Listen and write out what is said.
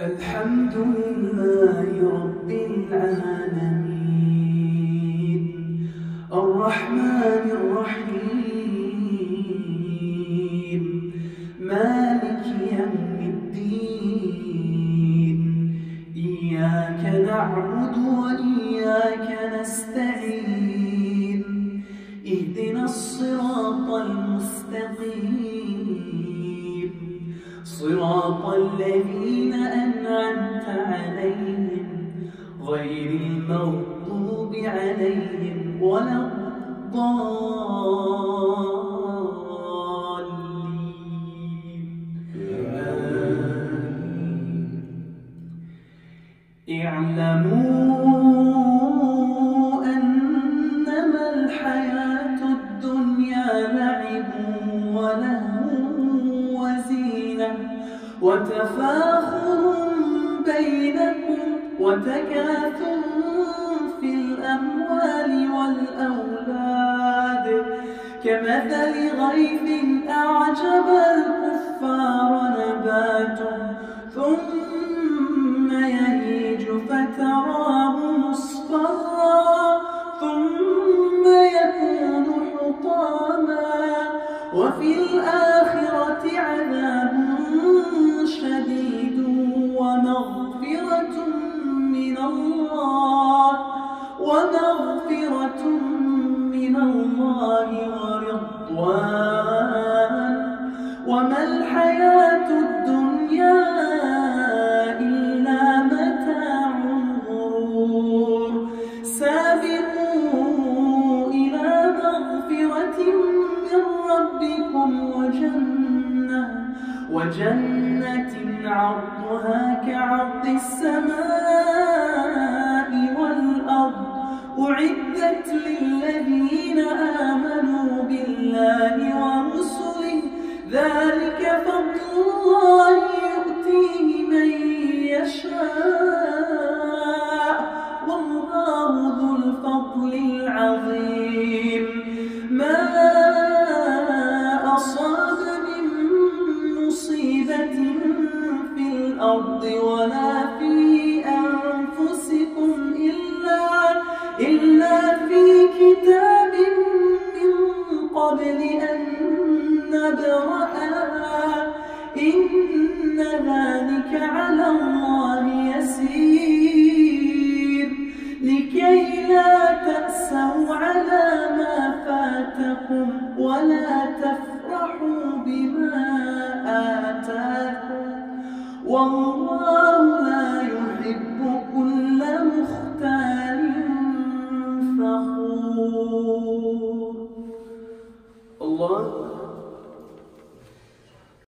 الحمد لله رب العالمين الرحمن الرحيم مالك يوم الدين إياك نعبد وإياك نستعين اهدنا الصراط المستقيم صراط الذين أنعمت عليهم غير المغضوب عليهم ولا الضالين. اعلموا أنما الحياة الدنيا لعب ولهو وزينة وتفاخر بينكم وتكاثر في الأموال والأولاد كمثل غيث أعجب الكفار نباته ثم يهيج فتراه مصفرا ثم يكون حطاما وفي الآخرة عذاب شديد ومغفرة من الله ورضوان وما الحياة الدنيا إلا متاع الغرور. سابقوا إلى مغفرة ربكم وجنة عرضها كعرض السماء والأرض أعدت للذين آمنوا بالله ورسله ذلك فضل الله يؤتيه من يشاء والله ذو الفضل العظيم. ولا في أنفسكم إلا في كتاب من قبل أن نبرأها إن ذلك على الله يسير. لكي لا تأسوا على ما فاتكم ولا تفرحوا بما آتاكم والله لا يحب كل مختال فخور. الله